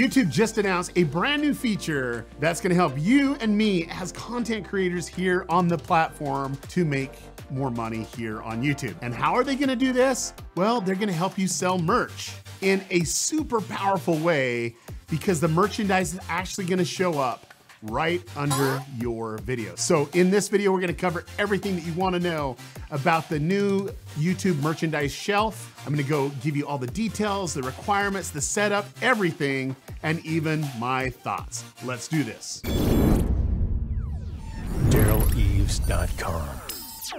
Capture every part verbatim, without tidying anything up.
YouTube just announced a brand new feature that's gonna help you and me as content creators here on the platform to make more money here on YouTube. And how are they gonna do this? Well, they're gonna help you sell merch in a super powerful way, because the merchandise is actually gonna show up right under your video. So in this video, we're gonna cover everything that you wanna know about the new YouTube merchandise shelf. I'm gonna go give you all the details, the requirements, the setup, everything, and even my thoughts. Let's do this. Derral Eves dot com.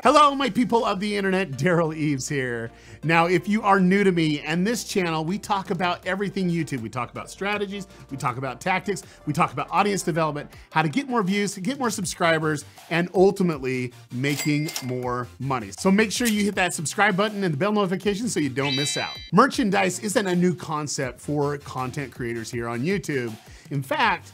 Hello, my people of the internet, Derral Eves here. Now, if you are new to me and this channel, we talk about everything YouTube. We talk about strategies, we talk about tactics, we talk about audience development, how to get more views, to get more subscribers, and ultimately making more money. So make sure you hit that subscribe button and the bell notification so you don't miss out. Merchandise isn't a new concept for content creators here on YouTube. In fact,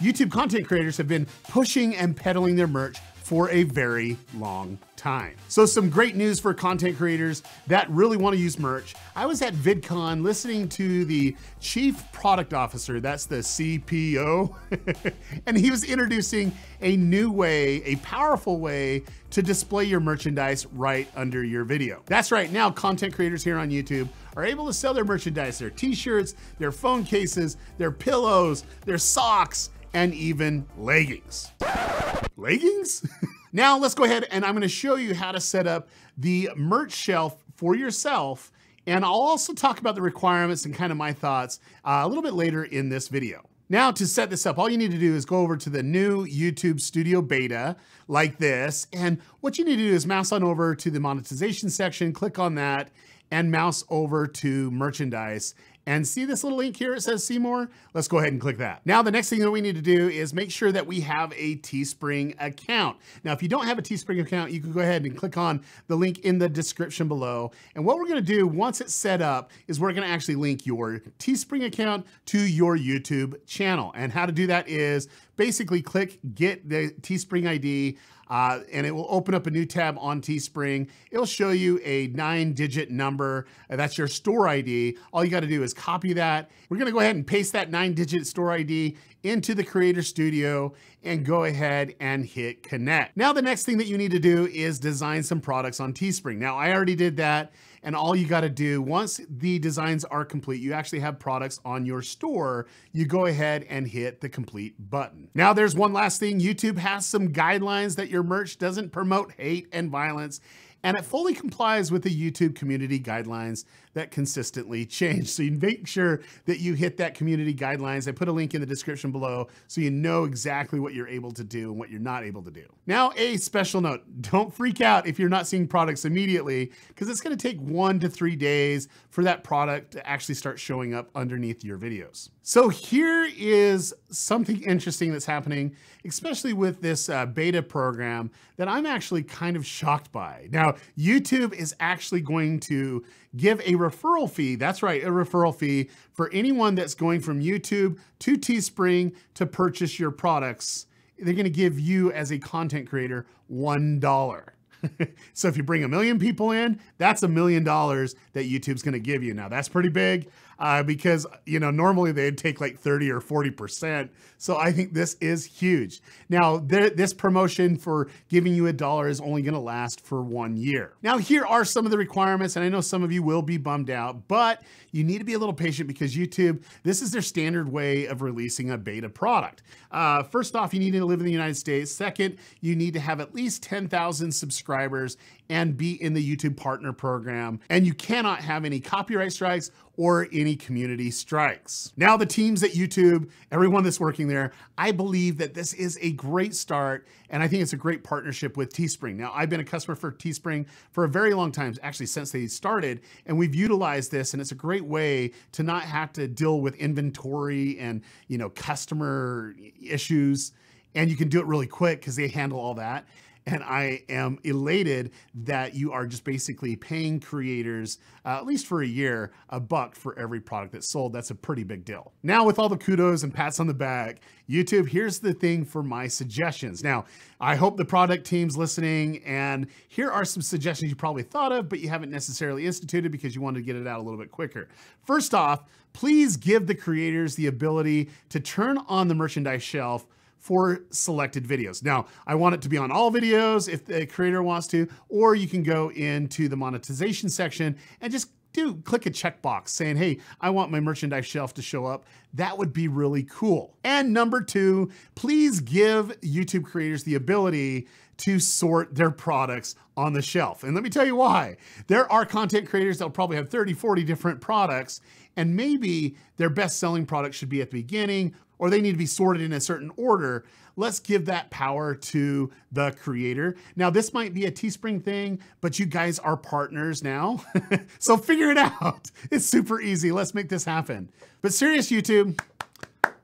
YouTube content creators have been pushing and peddling their merch for a very long time. So some great news for content creators that really want to use merch. I was at VidCon listening to the chief product officer, that's the C P O, and he was introducing a new way, a powerful way to display your merchandise right under your video. That's right, now content creators here on YouTube are able to sell their merchandise, their t-shirts, their phone cases, their pillows, their socks, and even leggings. Leggings? Now let's go ahead and I'm gonna show you how to set up the merch shelf for yourself. And I'll also talk about the requirements and kind of my thoughts uh, a little bit later in this video. Now to set this up, all you need to do is go over to the new YouTube Studio Beta like this. And what you need to do is mouse on over to the monetization section, click on that, and mouse over to merchandise. And see this little link here, it says see more? Let's go ahead and click that. Now the next thing that we need to do is make sure that we have a Teespring account. Now if you don't have a Teespring account, you can go ahead and click on the link in the description below. And what we're gonna do once it's set up is we're gonna actually link your Teespring account to your YouTube channel. And how to do that is basically click get the Teespring I D, Uh, and it will open up a new tab on Teespring. It'll show you a nine digit number. That's your store I D. All you gotta do is copy that. We're gonna go ahead and paste that nine digit store I D into the Creator Studio and go ahead and hit connect. Now the next thing that you need to do is design some products on Teespring. Now I already did that. And all you gotta do, once the designs are complete, you actually have products on your store, you go ahead and hit the complete button. Now there's one last thing. YouTube has some guidelines that your merch doesn't promote hate and violence, and it fully complies with the YouTube community guidelines that consistently change. So you make sure that you hit that community guidelines. I put a link in the description below so you know exactly what you're able to do and what you're not able to do. Now, a special note, don't freak out if you're not seeing products immediately, because it's gonna take one to three days for that product to actually start showing up underneath your videos. So here is something interesting that's happening, especially with this uh, beta program that I'm actually kind of shocked by. Now, YouTube is actually going to give a referral fee. That's right, a referral fee for anyone that's going from YouTube to Teespring to purchase your products. They're gonna give you as a content creator one dollar. So if you bring a million people in, that's a million dollars that YouTube's gonna give you. Now that's pretty big uh, because, you know, normally they'd take like thirty or forty percent. So I think this is huge. Now th this promotion for giving you a dollar is only gonna last for one year. Now here are some of the requirements, and I know some of you will be bummed out, but you need to be a little patient because YouTube, this is their standard way of releasing a beta product. Uh, first off, you need to live in the United States. Second, you need to have at least ten thousand subscribers and be in the YouTube Partner Program. And you cannot have any copyright strikes or any community strikes. Now the teams at YouTube, everyone that's working there, I believe that this is a great start, and I think it's a great partnership with Teespring. Now I've been a customer for Teespring for a very long time, actually since they started, and we've utilized this, and it's a great way to not have to deal with inventory and, you know, customer issues, and you can do it really quick because they handle all that. And I am elated that you are just basically paying creators, uh, at least for a year, a buck for every product that's sold. That's a pretty big deal. Now, with all the kudos and pats on the back, YouTube, here's the thing for my suggestions. Now, I hope the product team's listening, and here are some suggestions you probably thought of, but you haven't necessarily instituted because you wanted to get it out a little bit quicker. First off, please give the creators the ability to turn on the merchandise shelf for selected videos. Now, I want it to be on all videos if the creator wants to, or you can go into the monetization section and just do click a checkbox saying, hey, I want my merchandise shelf to show up. That would be really cool. And number two, please give YouTube creators the ability to sort their products on the shelf. And let me tell you why. There are content creators that'll probably have thirty, forty different products, and maybe their best-selling product should be at the beginning, or they need to be sorted in a certain order. Let's give that power to the creator. Now, this might be a Teespring thing, but you guys are partners now. So figure it out. It's super easy. Let's make this happen. But serious, YouTube,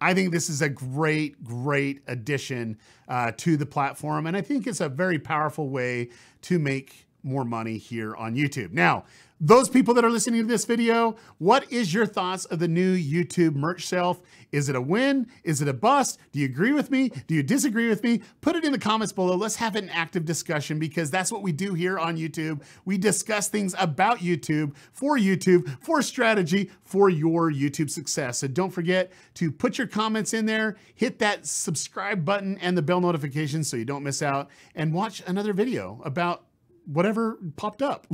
I think this is a great, great addition uh, to the platform. And I think it's a very powerful way to make more money here on YouTube. Now, those people that are listening to this video, what is your thoughts of the new YouTube merch shelf? Is it a win? Is it a bust? Do you agree with me? Do you disagree with me? Put it in the comments below. Let's have an active discussion, because that's what we do here on YouTube. We discuss things about YouTube, for YouTube, for strategy, for your YouTube success. So don't forget to put your comments in there, hit that subscribe button and the bell notification so you don't miss out, and watch another video about whatever popped up.